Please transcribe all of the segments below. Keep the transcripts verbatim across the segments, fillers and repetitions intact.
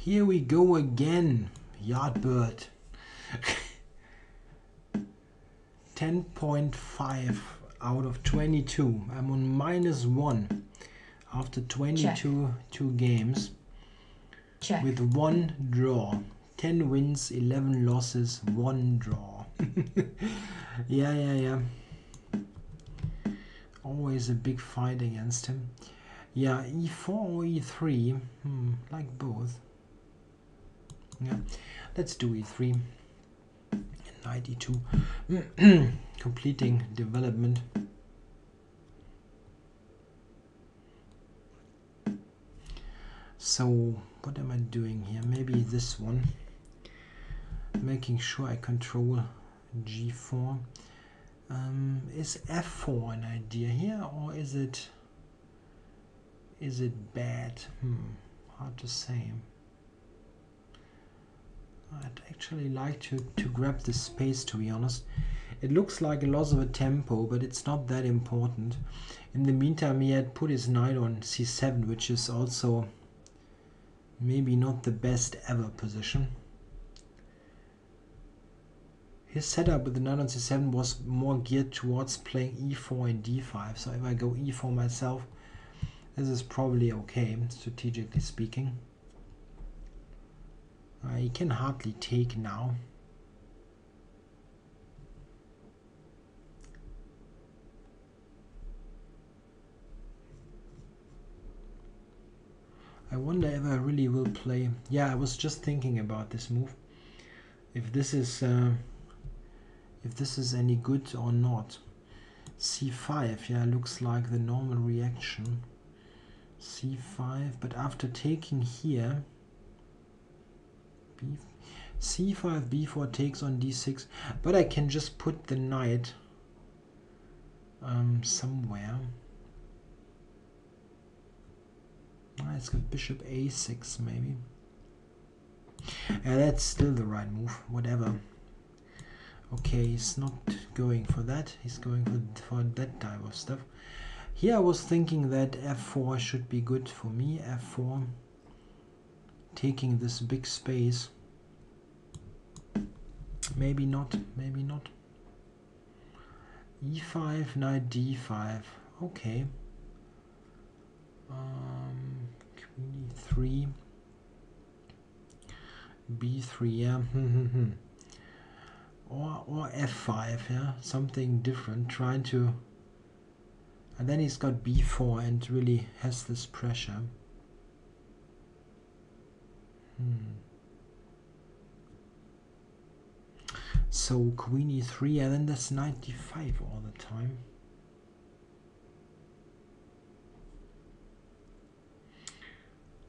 Here we go again, Yardbird. ten point five out of twenty-two. I'm on minus one after twenty-two Check. two games. Check. With one draw. ten wins, eleven losses, one draw. yeah, yeah, yeah. Always a big fight against him. Yeah, e four or e three, hmm, like both. Yeah, let's do e three. Knight e two, completing development. So what am I doing here? Maybe this one. Making sure I control g four. Um, is f four an idea here, or is it is it bad? Hmm, hard to say. I'd actually like to to grab this space, to be honest. It looks like a loss of a tempo, but it's not that important. In the meantime, he had put his knight on c seven, which is also maybe not the best ever position. His setup with the knight on c seven was more geared towards playing e four and d five, so if I go e four myself, this is probably okay, strategically speaking. Uh, he can hardly take now. I wonder if I really will play. Yeah, I was just thinking about this move. If this is... Uh, if this is any good or not. c five, yeah, looks like the normal reaction. c five, but after taking here, b c five, b four, takes on d six, but I can just put the knight um, somewhere. Ah, it's got bishop a six maybe. Yeah, that's still the right move, whatever. Okay, he's not going for that, he's going for, for that type of stuff. Here I was thinking that f four should be good for me, f four, taking this big space. Maybe not, maybe not. e five, knight d five, okay. Um, queen e three, b three, yeah. Or, or f five, yeah, something different, trying to, and then he's got b four and really has this pressure. Hmm. So queen e three, and then that's knight d five all the time.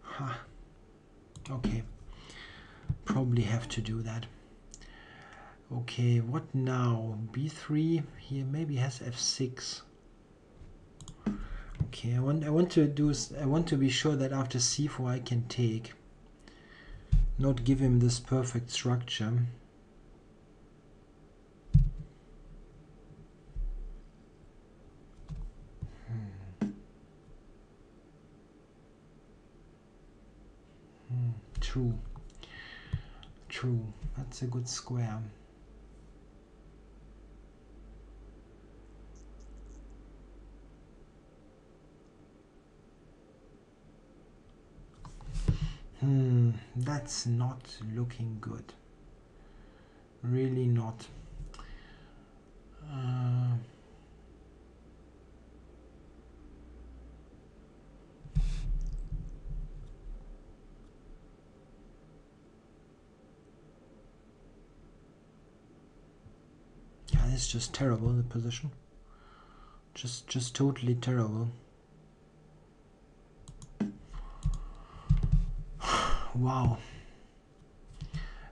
Ha. Huh. Okay, probably have to do that. Okay, what now? b three here maybe has f six. Okay, I want I want to do I want to be sure that after c four I can take. Not give him this perfect structure. Hmm. Hmm. True. True. That's a good square. Hmm, that's not looking good. Really not. Uh, yeah, this is just terrible, the position. Just, just totally terrible. Wow,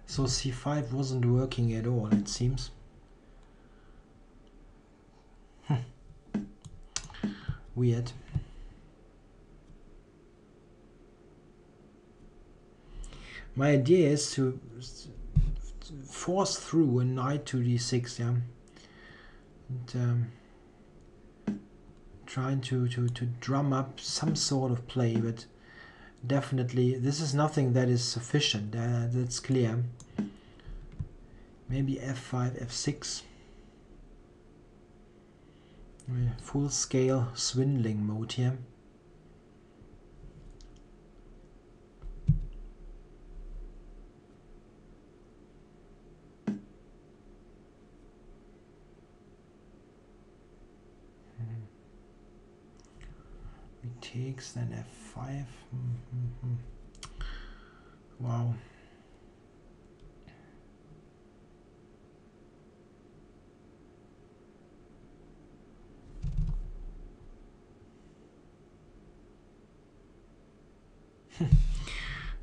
so c five wasn't working at all, it seems. Hm. Weird. My idea is to force through a knight to d six, yeah, and um, trying to, to, to drum up some sort of play, but definitely this is nothing that is sufficient, uh, that's clear. Maybe F five, F six, full scale swindling mode here. Takes then F five. Mm-hmm. Wow.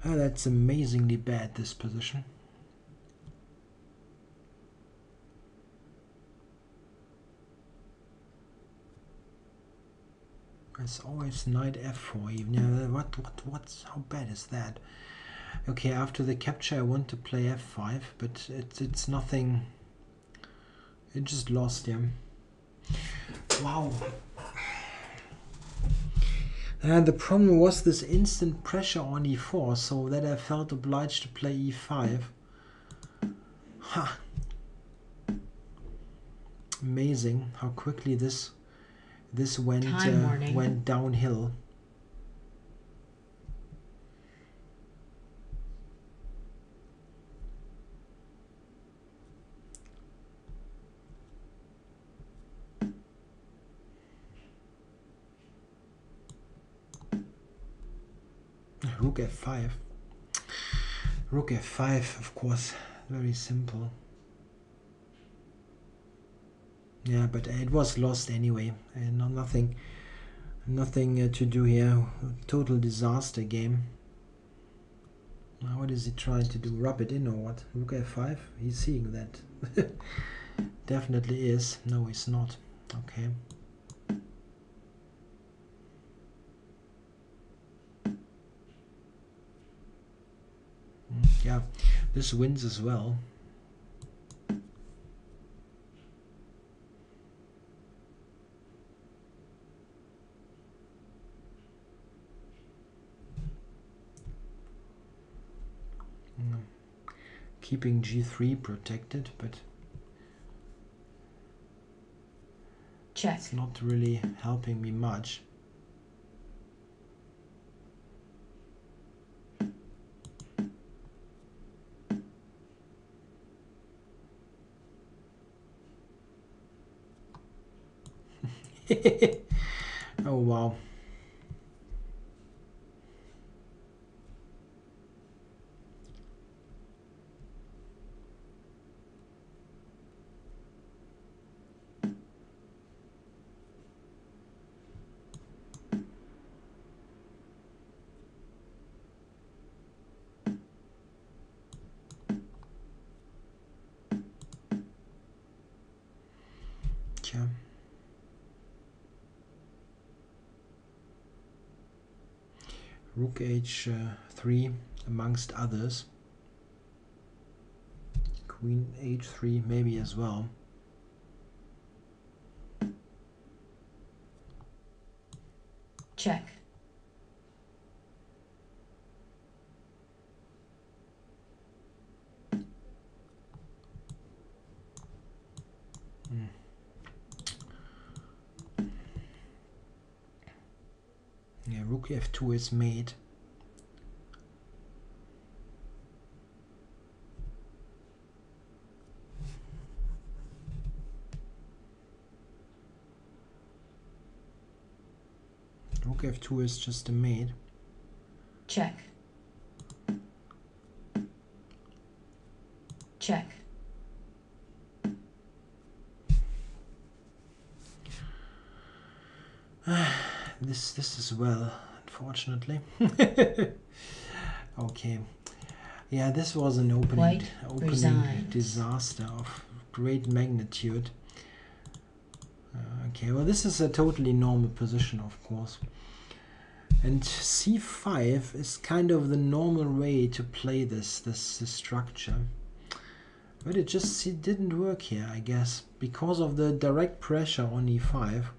Oh, that's amazingly bad, this position. It's always knight F four. Even what what what's how bad is that? Okay, after the capture, I want to play F five, but it's it's nothing. It just lost him. Wow. And the problem was this instant pressure on E four, so that I felt obliged to play E five. Ha! Amazing how quickly this. This went uh, went downhill. Rook F five. Rook F five, of course, very simple. Yeah, but it was lost anyway. Uh, no, nothing, nothing uh, to do here. Total disaster game. Now what is he trying to do? Rub it in or what? Rook F five. He's seeing that. Definitely is. No, he's not. Okay. Yeah, this wins as well. Keeping G three protected, but check. It's not really helping me much. Oh wow. Rook H three, uh, amongst others. Queen H three, maybe as well. Check. F two is made. Rook F two is just a mate. Check. Check. This this is well. Unfortunately. Okay, yeah, this was an opening, White opening resigned. disaster of great magnitude. Uh, okay, well, this is a totally normal position, of course. And C five is kind of the normal way to play this, this, this structure. But it just it didn't work here, I guess, because of the direct pressure on E five.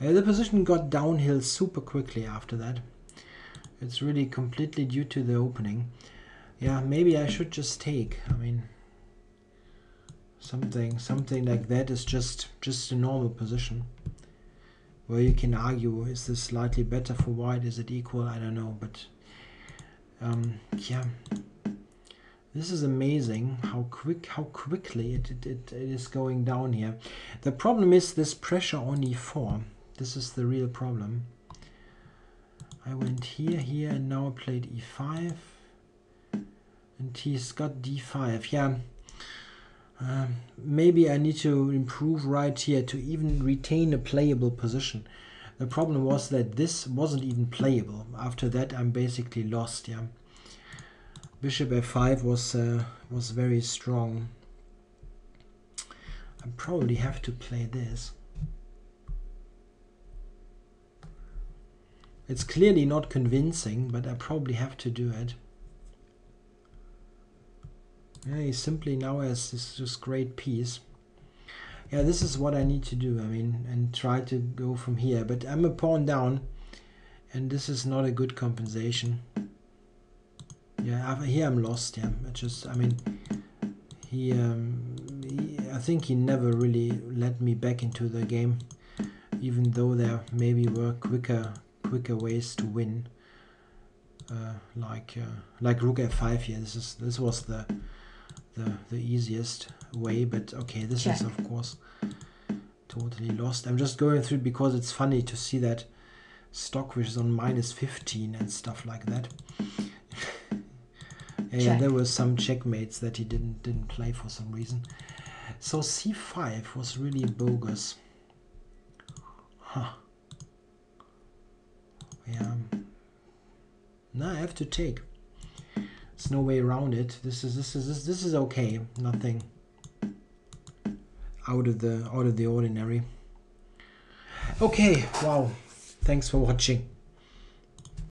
Uh, the position got downhill super quickly after that. It's really completely due to the opening. Yeah, maybe I should just take, I mean, something something like that is just just a normal position where you can argue, is this slightly better for white, is it equal, I don't know, but um, yeah, this is amazing how quick how quickly it, it, it, it is going down here. The problem is this pressure on e four. This is the real problem. I went here, here, and now I played e five. And he's got d five. Yeah, uh, maybe I need to improve right here to even retain a playable position. The problem was that this wasn't even playable. After that, I'm basically lost. Yeah, bishop f five was uh, was very strong. I probably have to play this. It's clearly not convincing, but I probably have to do it. Yeah, he simply now has this just great piece. Yeah, this is what I need to do, I mean, and try to go from here. But I'm a pawn down, and this is not a good compensation. Yeah, I've, here I'm lost, yeah. I just, I mean, he, um, he, I think he never really let me back into the game, even though there maybe were quicker, quicker ways to win. Uh, like, uh, like rook f five here, this, is, this was the... The, the easiest way, but okay, this Check. is of course totally lost. I'm just going through because it's funny to see that stock which is on minus fifteen and stuff like that. And Check. there were some checkmates that he didn't didn't play for some reason. So c five was really bogus. Huh. Yeah. Now I have to take. There's no way around it. This is this is this, this is okay. Nothing out of the out of the ordinary. Okay. Wow. Thanks for watching.